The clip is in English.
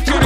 Gotta kill